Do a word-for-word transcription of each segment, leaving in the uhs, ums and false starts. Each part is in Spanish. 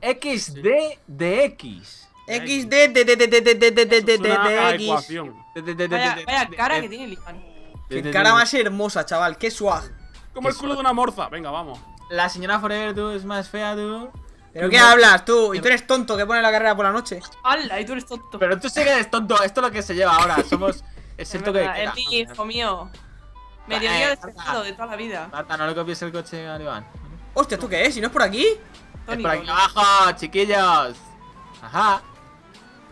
X D de X. X D de de de de de de de de de de X. Vaya cara que tiene el Iván. Qué cara más hermosa, chaval. Qué swag. Como el culo de una morza. Venga, vamos. La señora Forever, tú, es más fea, tú. ¿Pero qué hablas, tú? Y tú eres tonto que pone la carrera por la noche. ¡Hala! Y tú eres tonto. Pero tú sí que eres tonto. Esto es lo que se lleva ahora. Somos... Es cierto que... El hijo mío. Mediodía despejado de toda la vida. Marta, no le copies el coche a Iván. Hostia, ¿tú qué es? ¿Y no es por aquí? Es por aquí abajo, chiquillos. Ajá.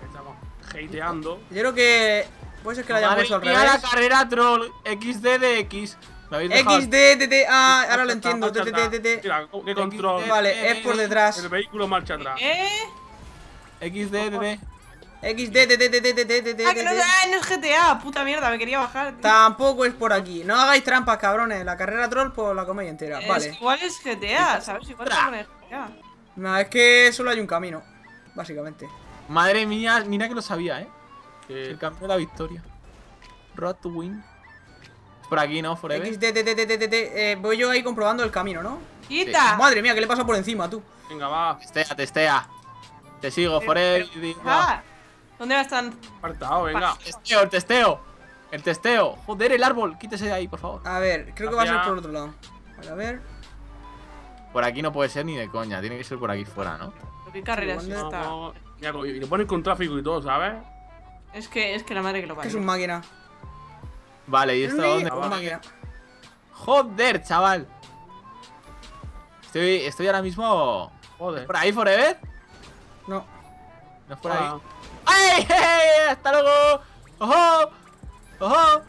Estamos hateando. Yo creo que... Puede ser que la hayamos hecho al revés. La carrera troll. X D de X. X, D, D, D, ah, ahora lo entiendo. ¿Qué control? Vale, es por detrás. El vehículo marcha atrás. X, D, D, D. X, D, D, D, D, D, D, D. Ah, que no es G T A, puta mierda, me quería bajar. Tampoco es por aquí. No hagáis trampas, cabrones. La carrera troll por la comedia entera. Vale. Igual es G T A, ¿sabes? Igual es G T A. No, es que solo hay un camino, básicamente. Madre mía, mira que lo sabía, eh. El campeón de la victoria. Road to win. Por aquí, ¿no? Forever. X, D, D, D, D, D, D. Eh, voy yo ahí comprobando el camino, ¿no? ¡Quita! Sí. Madre mía, ¿qué le pasa por encima, tú? Venga, va. Testea, testea. Te sigo, Forever. Ah, ¿dónde vas tan...? Apartado, venga. Testeo, el testeo. El testeo. Joder, el árbol. Quítese de ahí, por favor. A ver, creo que va a ser por el otro lado. Vale, a ver. Por aquí no puede ser ni de coña. Tiene que ser por aquí fuera, ¿no? ¿Qué carrera es esta? Mira, y lo ponen con tráfico y todo, ¿sabes? Es que, es que la madre que lo parió. Es que es un máquina. Vale, ¿y esto dónde? Vale. Joder, chaval. Estoy, estoy ahora mismo. Joder. ¿Es por ahí, Forever? No. No es por ah. ahí. ¡Ay! Hey, ¡hasta luego! ¡Ojo! ¡Ojo!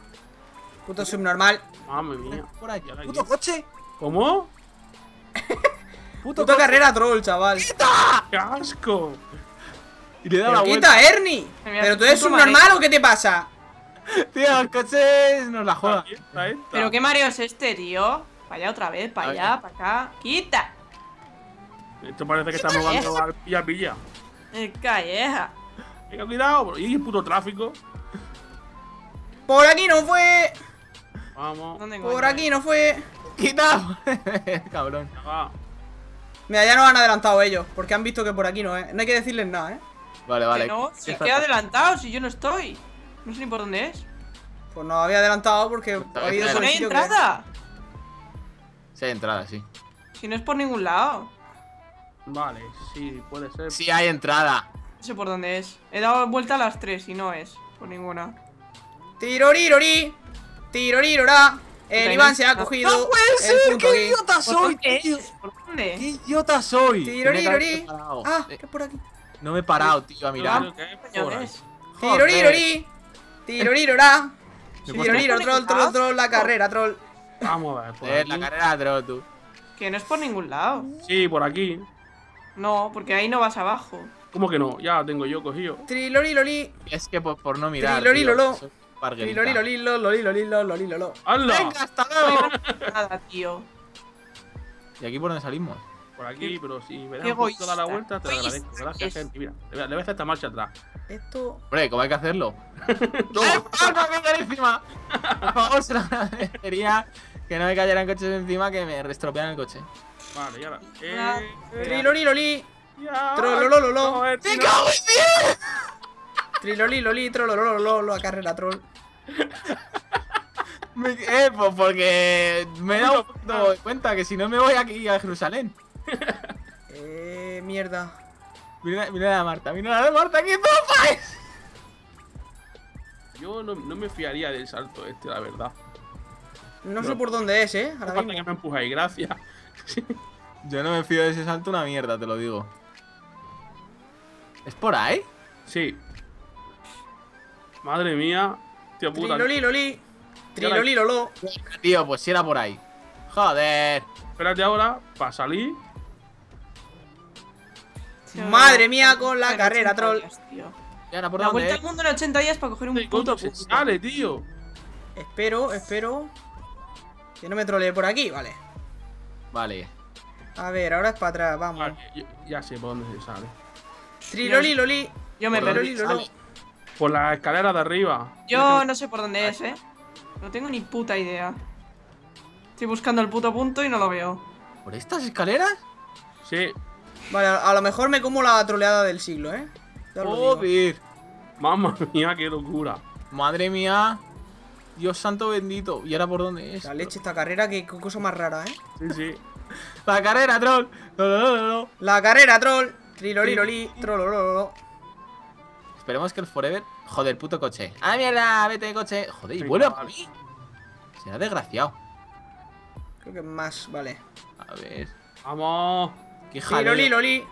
Puto subnormal. Madre mía. Por ahí. ¡Puto coche! ¿Cómo? Puto Puta carrera troll, chaval. ¡Quita! ¡Qué asco! Y le da la vuelta. ¡Quita, Ernie! ¿Pero tú eres subnormal o qué te pasa? Tío, los coches nos la juegan. Pero qué mareo es este, tío. Para allá otra vez, para allá, para acá. ¡Quita! Esto parece que estamos jugando al pilla pilla. ¡Es calleja! Venga, cuidado. ¡Y puto tráfico! ¡Por aquí no fue! Vamos. Por aquí no fue. ¡Quita! Cabrón. Mira, ya nos han adelantado ellos. Porque han visto que por aquí no, ¿eh? No hay que decirles nada, ¿eh? Vale, vale. No, si es que he adelantado, si yo no estoy. No sé ni por dónde es. Pues no había adelantado porque ha ido por el sitio que... ¿No hay entrada? Sí hay entrada, sí. Si no es por ningún lado. Vale, sí, puede ser. Sí hay entrada. No sé por dónde es. He dado vuelta a las tres y no es por ninguna. Tirorirori, tirorirora. El Iván se ha cogido. ¡No puede ser! ¡Qué idiota soy, tío! ¿Por dónde? ¡Qué idiota soy! Tirorirori. Ah, que es por aquí. No me he parado, tío, a mirar. Tirorirori. Tirorirorá. Tirorirorá, troll, troll, troll, la carrera, troll. Vamos a ver, la carrera, troll, tú. Que no es por ningún lado. Sí, por aquí. No, porque ahí no vas abajo. ¿Cómo que no? Ya tengo yo cogido. Triloriloli. Es que por, por no mirar. Trilorilolo. Trilorilolilo, lolilolilo, lolilolo. ¡Hala! ¡Venga, hasta luego! Nada, tío. ¿Y aquí por dónde salimos? Por aquí, pero si me das justo a dar la vuelta, te lo agradezco. Gracias, gente. Mira, le voy a hacer esta marcha atrás. Esto. Hombre, ¿cómo hay que hacerlo? ¡No! ¡Palma que cae encima! Por favor, se lo agradecería que no me cayeran coches encima, que me restropean el coche. Vale, y ahora. Eh. Triloliloli. Trololololo. ¡Me cago en diez! Triloliloli, trololololo, a carrera troll. Eh, pues porque me he dado cuenta que si no me voy aquí a Jerusalén. Eh, mierda. Mira, mira la de Marta, mira la de Marta, que papas. Yo no, no me fiaría del salto este, la verdad. No pero sé por dónde es, eh. Ahora falta que me empujáis, gracias. Yo no me fío de ese salto una mierda, te lo digo. ¿Es por ahí? Sí. Madre mía. Tío puta. Triloli, loli. Triloli, lolo. Tío, pues si era por ahí. Joder. Espérate ahora, para salir. Madre mía, con la carrera, troll. La vuelta al mundo en ochenta días para coger un puto. Dale, tío. Espero, espero. Que no me trolee por aquí, vale. Vale. A ver, ahora es para atrás, vamos. Ya sé por dónde se sale. Triloli, loli. Yo me perdo. Por la escalera de arriba. Yo no sé por dónde es, eh. No tengo ni puta idea. Estoy buscando el puto punto y no lo veo. ¿Por estas escaleras? Sí. Vale, a lo mejor me como la troleada del siglo, ¿eh? Joder. Mamma mía, qué locura. Madre mía. Dios santo bendito. ¿Y ahora por dónde es? La leche, esta carrera, qué cosa más rara, ¿eh? Sí, sí. La carrera, troll. No, no, no, no. La carrera, troll. Triloliloli, trolololo. Esperemos que el Forever. Joder, puto coche. ¡Ah, mierda! Vete, coche. Joder, y vuelve a mí. Será desgraciado. Creo que más, vale. A ver. Vamos. Qué jaleo. Triloliloli.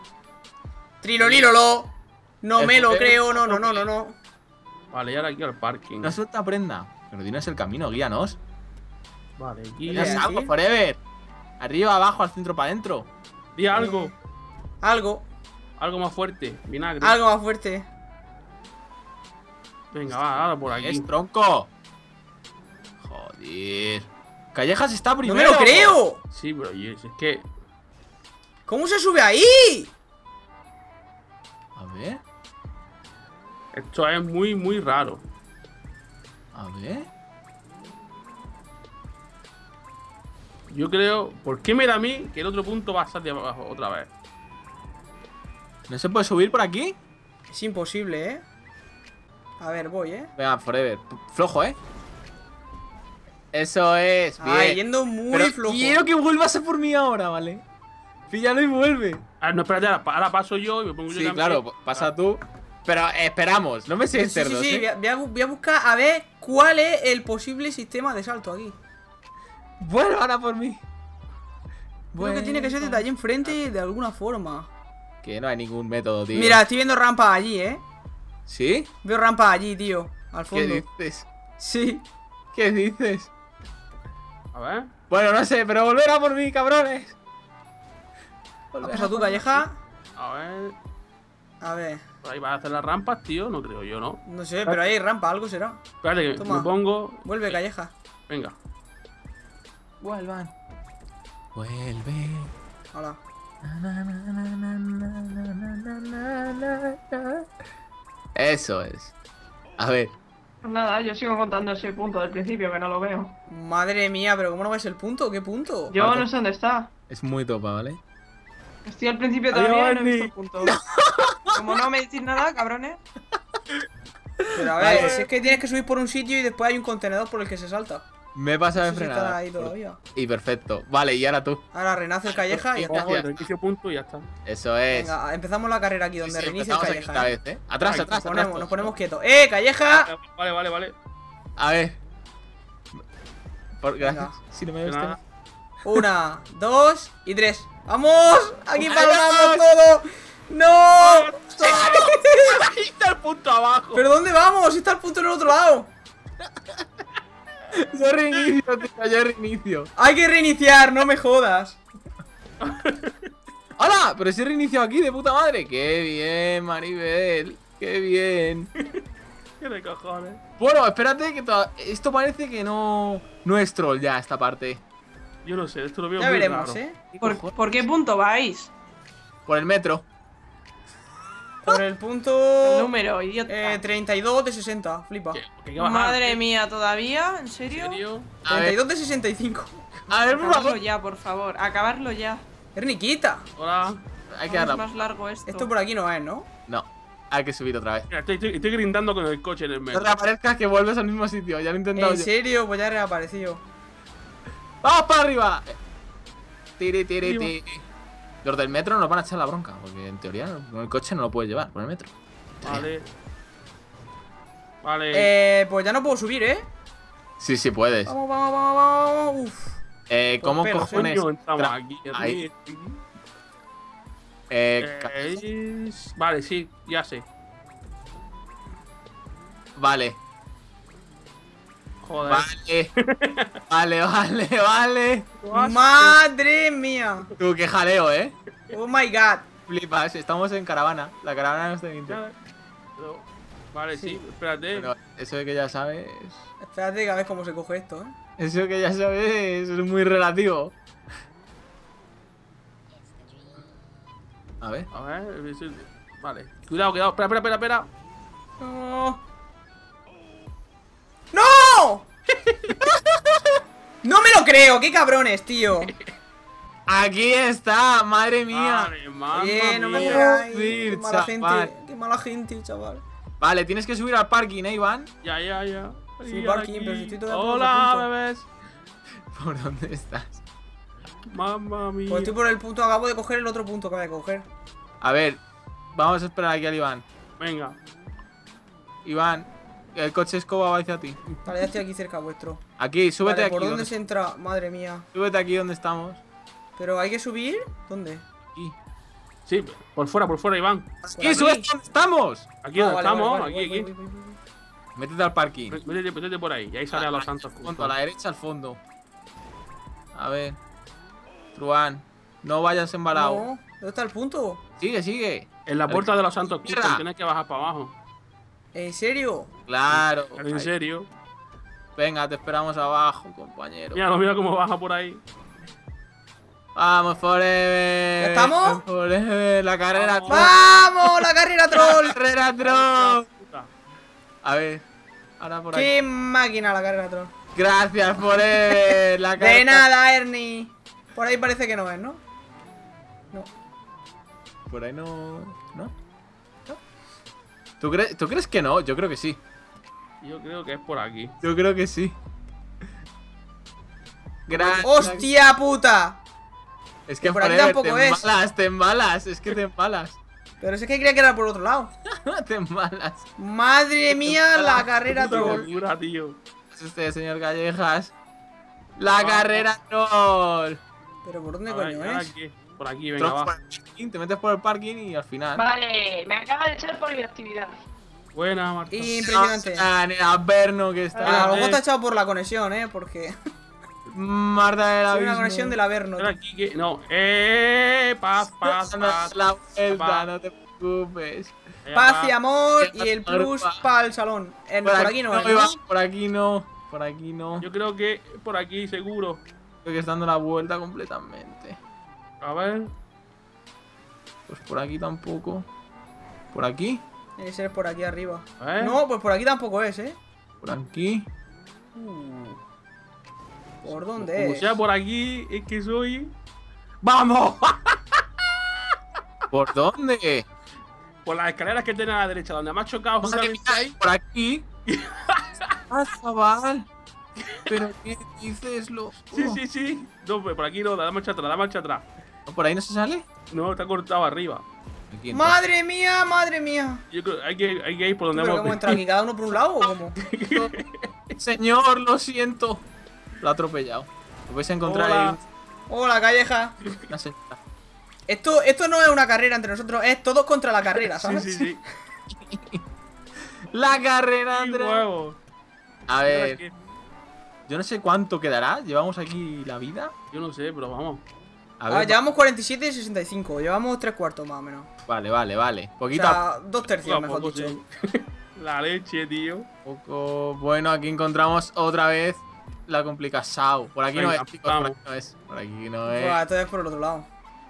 Trilolilolo. No me lo creo, no, no, no, no, no. Vale, y ahora aquí al parking. No suelta prenda. Pero dinos el camino, guíanos. Vale, guíanos. Algo, Forever. Arriba, abajo, al centro, para adentro. Di algo. Algo. Algo más fuerte, vinagre. Algo más fuerte. Venga, va, ahora por aquí. ¡Es tronco! Joder. Callejas está primero. ¡No me lo creo! Sí, pero es que... ¿Cómo se sube ahí? A ver. Esto es muy, muy raro. A ver. Yo creo... ¿Por qué me da a mí que el otro punto va a estar de abajo otra vez? ¿No se puede subir por aquí? Es imposible, ¿eh? A ver, voy, ¿eh? Venga, Forever. Flojo, ¿eh? Eso es. Bien. Ah, yendo muy pero flojo. Quiero que vuelvas a por mí ahora, ¿vale? Píllalo y vuelve. Ah, no, espérate. Ahora paso yo y me pongo yo. Sí, claro. Pie. Pasa ah. tú. Pero esperamos. No me sientes sí, cerdo, sí, sí, sí. Voy a, voy a buscar a ver cuál es el posible sistema de salto aquí. Bueno, ahora por mí. Bueno. Creo que tiene que ser desde allí enfrente de alguna forma. Que no hay ningún método, tío. Mira, estoy viendo rampas allí, ¿eh? ¿Sí? Veo rampas allí, tío. Al fondo. ¿Qué dices? Sí. ¿Qué dices? A ver. Bueno, no sé, pero volver a por mí, cabrones. ¿Has pasado tú, calleja? A ver. A ver. Por ahí vas a hacer las rampas, tío. No creo yo, ¿no? No sé, pero ahí hay rampa, algo será. Espérate, que me pongo. Vuelve, calleja. Venga. Vuelvan. Vuelve. Hola. Eso es. A ver. Nada, yo sigo contando ese punto del principio que no lo veo. Madre mía, pero ¿cómo no ves el punto? ¿Qué punto? Yo vale. no sé dónde está. Es muy topa, ¿vale? Estoy al principio todavía y no he visto el punto. No. Como no me decís nada, cabrones. Pero a ver, vale. si es que tienes que subir por un sitio y después hay un contenedor por el que se salta. Me he pasado de frenada. Ahí todavía. Y perfecto. Vale, y ahora tú. Ahora renace el calleja y ya está. Reinicio punto y ya está. Eso es. Venga, empezamos la carrera aquí donde sí, sí, reinicia el calleja. Esta vez, ¿eh? Atrás, Ay, atrás, nos ponemos, atrás. Nos ponemos quietos. ¡Eh, calleja! Vale, vale, vale. A ver. Por, gracias. Si no me ves. Una, dos y tres. ¡Vamos! ¡Aquí paramos todo! ¡No! Está el punto abajo. ¿Pero dónde vamos? Está el punto en el otro lado. Yo reinicio, tío, yo reinicio. Hay que reiniciar, no me jodas. ¡Hola! Pero si he reiniciado aquí, de puta madre. ¡Qué bien, Maribel! ¡Qué bien! ¡Qué de cojones! Bueno, espérate que toda... esto parece que no... no es troll ya, esta parte. Yo no sé, esto lo veo ya muy veremos, raro. ¿Eh? ¿Por, ¿Por qué punto vais? Por el metro. Por el punto... El número, idiota. Eh, treinta y dos de sesenta, flipa. ¿Qué, qué Madre ¿Qué? mía, ¿todavía? ¿En serio? ¿En serio? treinta y dos de sesenta y cinco. A ver, por favor. Acabarlo ya, por favor. Acabarlo ya. ¡Herniquita! Hola. Hay que darlo. Es más largo esto. Esto por aquí no es, ¿no? No. Hay que subir otra vez. Mira, estoy, estoy, estoy grindando con el coche en el medio. No reaparezcas que vuelves al mismo sitio. Ya lo he intentado. ¿En yo. serio? Pues ya he reaparecido. ¡Vamos para arriba! Tiri, tiri, tiri. Los del metro nos van a echar la bronca, porque en teoría con el coche no lo puedes llevar por el metro. Vale. Vale. Eh, pues ya no puedo subir, ¿eh? Sí, sí puedes. Vamos, vamos, vamos, vamos. Uf. Eh, ¿cómo pero, cojones? Aquí, ahí. Eh, eh Vale, sí, ya sé. Vale. Joder. Vale. Vale, vale, vale. Madre mía. Tú, qué jaleo, ¿eh? Oh my god. Flipas, estamos en caravana. La caravana no está bien. Vale, sí, sí espérate. Pero eso de que ya sabes. Espérate que a ver cómo se coge esto, ¿eh? Eso de que ya sabes es muy relativo. A ver. A ver. Vale. Cuidado, cuidado. Espera, espera, espera, espera. No. ¡No! ¡No me lo creo! ¡Qué cabrones, tío! Aquí está, madre mía. Vale, mamá Oye, no me mía. Ay, qué mala chaval. gente, qué mala gente, chaval. Vale, tienes que subir al parking, ¿eh, Iván? Ya, ya, ya. Sí, parking, aquí. pero si estoy todo Hola, bebés. ¿Por dónde estás? Mamma mía. Pues estoy por el punto, acabo de coger el otro punto que voy a coger. A ver, vamos a esperar aquí al Iván. Venga. Iván, el coche escoba va hacia ti. Vale, ya estoy aquí cerca vuestro. Aquí, súbete vale, aquí. ¿Por dónde, dónde se entra? Madre mía. Súbete aquí donde estamos. ¿Pero hay que subir? ¿Dónde? Aquí. Sí, por fuera, por fuera, Iván. ¡Aquí, sube donde estamos! Aquí donde estamos, aquí, aquí. Métete al parking. Métete, métete por ahí, y ahí sale a los santos. A la derecha, al fondo. A ver. Truán, no vayas embalado. No, ¿dónde está el punto? Sigue, sigue. En la puerta de los santos custos, tienes que bajar para abajo. ¿En serio? Claro. ¿En serio? Venga, te esperamos abajo, compañero. Mira, mira cómo baja por ahí. Vamos, Forever. ¿Ya estamos? Forever, la carrera troll. ¡Vamos! ¡La carrera troll! ¡La carrera troll! A ver, ahora por ahí. ¡Qué máquina la carrera troll! Gracias, Forever. La carrera... De nada, Ernie. Por ahí parece que no es, ¿no? No. Por ahí no. ¿No? ¿No? ¿Tú, cre ¿Tú crees que no? Yo creo que sí. Yo creo que es por aquí. Yo creo que sí. Gracias. ¡Hostia puta! Es que por aquí tampoco es. Te embalas, te embalas, es que te embalas. Pero es que creía que era por otro lado. Te embalas. Madre mía, la carrera troll. Es usted, señor Callejas. La carrera troll. Pero por dónde coño es? Por aquí, venga, va. Te metes por el parking y al final. Vale, me acaba de echar por mi actividad. Buena, Martín. Impresionante. En el Averno que está. A lo mejor te ha echado por la conexión, eh, porque. Marta del abismo. Una conexión del Averno. No, eh, paz, paz, paz. La vuelta, no te preocupes. Paz y amor y el plus para el salón. Por aquí no, por aquí no, por aquí no. Yo creo que por aquí seguro. Creo que está dando la vuelta completamente. A ver. Pues por aquí tampoco. ¿Por aquí? Debe ser por aquí arriba. No, pues por aquí tampoco es, eh. Por aquí. ¿Por dónde Como es? O sea, por aquí es que soy... ¡Vamos! ¿Por dónde? Por las escaleras que tienen a la derecha, donde me ha chocado justamente ahí. Por aquí. ¡Ah, chaval! ¿Pero qué dices, loco? Sí, sí, sí. No, por aquí no, la marcha atrás, la marcha atrás. ¿Por ahí no se sale? No, está cortado arriba. ¡Madre mía, madre mía! Yo creo hay que hay que ir por donde hemos... ¿Cómo entra aquí? ¿Cada uno por un lado o cómo? Señor, lo siento. Lo ha atropellado. Lo vais a encontrar Hola. ahí. Hola, Calleja. Esto, esto no es una carrera entre nosotros, es todos contra la carrera, ¿sabes? Sí, sí, sí. La carrera, Andrés. A ver. Yo no sé cuánto quedará. ¿Llevamos aquí la vida? Yo no sé, pero vamos. A ver, ah, llevamos cuarenta y siete y sesenta y cinco. Llevamos tres cuartos más o menos. Vale, vale, vale. Poquita. O sea, dos tercios, mejor poco, dicho. Sí. La leche, tío. Poco. Bueno, aquí encontramos otra vez. La complica Sao. Por aquí, Venga, no es, chicos, por aquí no es. Por aquí no es. Bueno, esto es por el otro lado.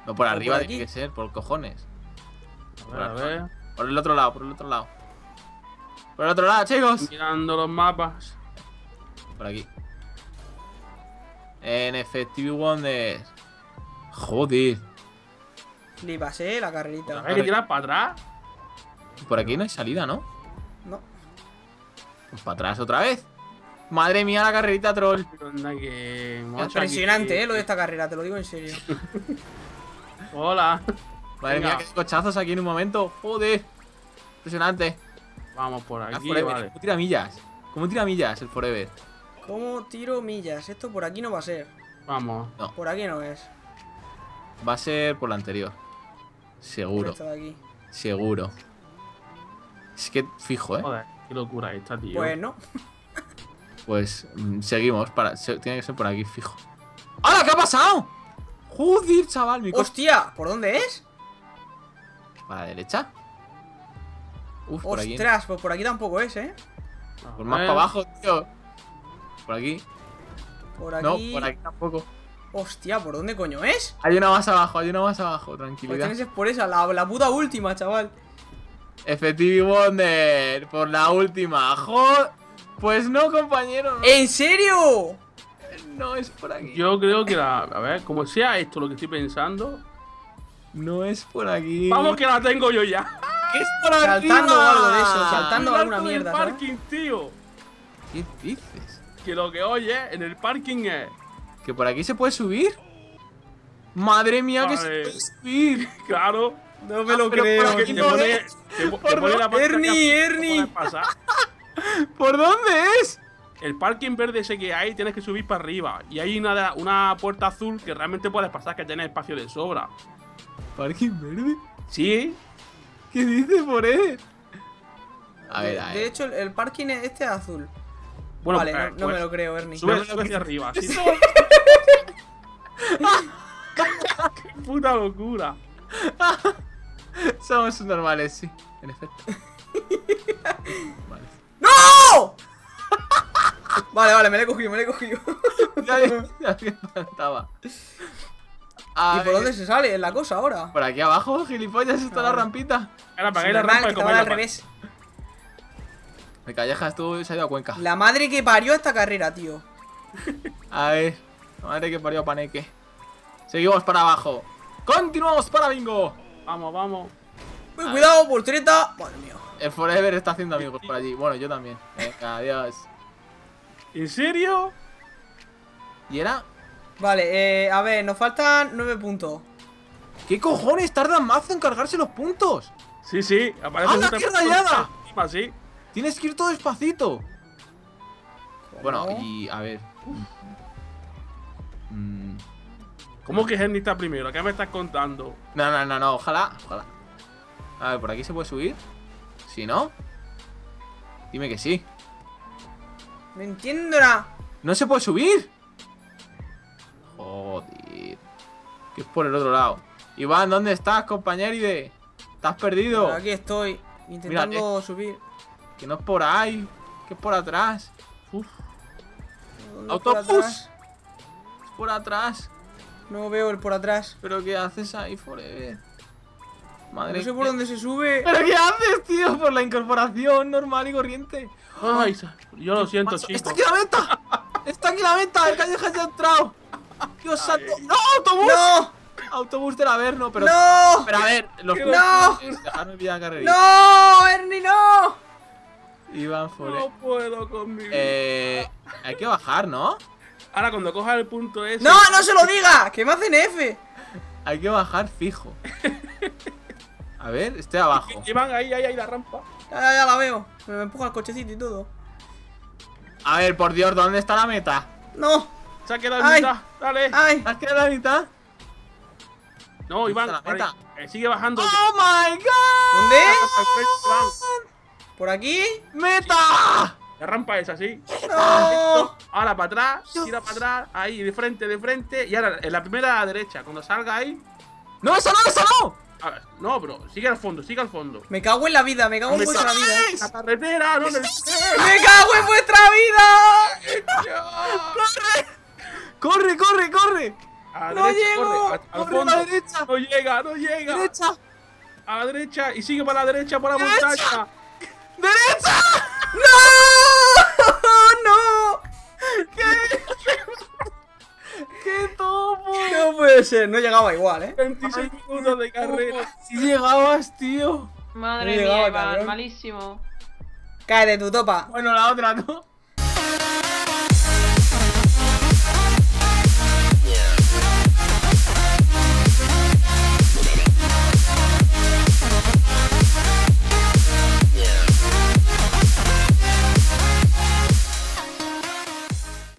No, por arriba por tiene que ser, por cojones. Por, a ver, a ver. por el otro lado, por el otro lado. Por el otro lado, chicos. Mirando los mapas. Por aquí. En efectivo, ¿dónde es? Joder. Flipas, eh, la carrerita. ¿Hay que tirar para atrás? Por aquí no hay salida, ¿no? No. Pues para atrás otra vez. Madre mía, la carrerita troll. Que... Impresionante, aquí. eh, lo de esta carrera, te lo digo en serio. Hola. Madre Venga. mía, qué cochazos aquí en un momento. Joder. Impresionante. Vamos por aquí. Vale. ¿Cómo tira millas? ¿Cómo tira millas el Forever? ¿Cómo tiro millas? Esto por aquí no va a ser. Vamos. No. Por aquí no es. Va a ser por la anterior. Seguro. Por aquí. Seguro. Es que fijo, eh. Joder, qué locura esta, tío. Pues no. Pues mmm, seguimos, para, se, tiene que ser por aquí, fijo. ¡Hala! ¿Qué ha pasado? ¡Joder, chaval! Mi ¡Hostia! ¿Por dónde es? ¿Para la derecha? Uf, por aquí. ¡Ostras! Pues por aquí tampoco es, ¿eh? Por más para abajo, tío. Por aquí. Por aquí. No, por aquí tampoco. ¡Hostia! ¿Por dónde coño es? Hay una más abajo, hay una más abajo, tranquilidad. Pues tienes por esa, la, la puta última, chaval. Effective Wonder, por la última. ¡Joder! Pues no, compañero. No. ¿En serio? No es por aquí. Yo creo que la... A ver, como sea esto lo que estoy pensando... No es por aquí. Vamos, que la tengo yo ya. ¿Qué es por aquí? Saltando algo de eso, saltando ah, alguna mierda. En el parking, ¿sabes? Tío. ¿Qué dices? Que lo que oye en el parking es... ¿Que por aquí se puede subir? Madre mía, vale. Que se puede subir. Claro. No me ah, lo pero creo. Que te pone, te, ¿Por te pone la Ernie, Ernie. ¿Por dónde es? El parking verde ese que hay, tienes que subir para arriba. Y hay una, una puerta azul que realmente puedes pasar, que tiene espacio de sobra. ¿Parking verde? Sí. ¿Qué dices por él? A ver, a ver. De hecho, el parking este es azul. Bueno, vale, eh, no, pues, no me lo creo, Ernie. Sube hacia arriba. ¿Sí? ¡Qué puta locura! Somos normales, sí. En efecto. Vale. ¡No! Vale, vale, me lo he cogido, me lo he cogido. Ya me faltaba. A ¿Y ver. por dónde se sale? ¿Es la cosa ahora? Por aquí abajo, gilipollas, está la rampita. Era para que la rampa y comerla al revés. Me callejas tú, se ha ido a Cuenca. La madre que parió esta carrera, tío. A ver, la madre que parió a Paneque. Seguimos para abajo. Continuamos para bingo. Vamos, vamos. Uy, cuidado, por treta. Madre mía. El Forever está haciendo amigos por allí. Bueno, yo también. Venga, adiós. ¿En serio? ¿Y era? Vale, eh, a ver, nos faltan nueve puntos. ¿Qué cojones? Tardan mazo en cargarse los puntos. Sí, sí. ¡Ah, la qué rayada! Así. Tienes que ir todo despacito. ¿Cómo? Bueno, y a ver. Mm. ¿Cómo que Henry está primero? ¿Qué me estás contando? No, no, no, no, ojalá, ojalá. A ver, ¿por aquí se puede subir? ¿Sí, no? Dime que sí. No entiendo nada. ¡No se puede subir! Joder. Que es por el otro lado. Iván, ¿dónde estás, compañeride? ¿Estás perdido? Pero aquí estoy, intentando Mira, eh. subir. Que no es por ahí, que es por atrás. Uf. No, ¡Autobús! Por atrás. Es por atrás. No veo el por atrás. ¿Pero qué haces ahí, Forever? Madre. No sé por que... dónde se sube. ¿Pero qué haces, tío? Por la incorporación normal y corriente. Ay, yo lo siento, chicos. ¡Está aquí la venta! ¡Está aquí la venta! ¡El calleja se ha entrado! ¡Dios santo! ¡No, autobús! ¡No! Autobús del Averno, pero. ¡No! Pero a ver, los. ¡No! Dejarme vida carrerita. ¡No, Ernie, no! IvanForever. No puedo con mi vida. Eh, hay que bajar, ¿no? Ahora cuando coja el punto ese... ¡No, no se lo diga! ¡Que me hacen F! Hay que bajar fijo. A ver, esté abajo. Iván, ahí, ahí, ahí la rampa. Ya, ya, ya la veo. Me empuja el cochecito y todo. A ver, por Dios, ¿dónde está la meta? ¡No! Se ha quedado en mitad. ¡Dale! ¡Ay! ¿Se ha quedado en mitad? No, Iván, la meta. Ahí, sigue bajando. ¡Oh, my God! ¿Dónde? ¿Por aquí? ¡Meta! La rampa es así. ¡No! Ahora para atrás, tira para atrás, ahí, de frente, de frente. Y ahora en la primera a la derecha, cuando salga ahí. ¡No, esa no, esa no! A ver, no, bro, sigue al fondo, sigue al fondo. Me cago en la vida, me cago en vuestra vida. La carretera, no, no. ¡Me cago en vuestra vida! ¡Corre! ¡Corre, corre, corre! A la derecha, corre. Al fondo. A la derecha. No llega, no llega. Derecha. A la derecha y sigue para la derecha, por la montaña. ¡Derecha! ¡No! ¡No! ¿Qué? ¡Qué topo! No puede ser, no llegaba igual, ¿eh? veintiséis minutos de carrera. Si llegabas, tío. Madre mía, malísimo. Cállate tu topa. Bueno, la otra, ¿no?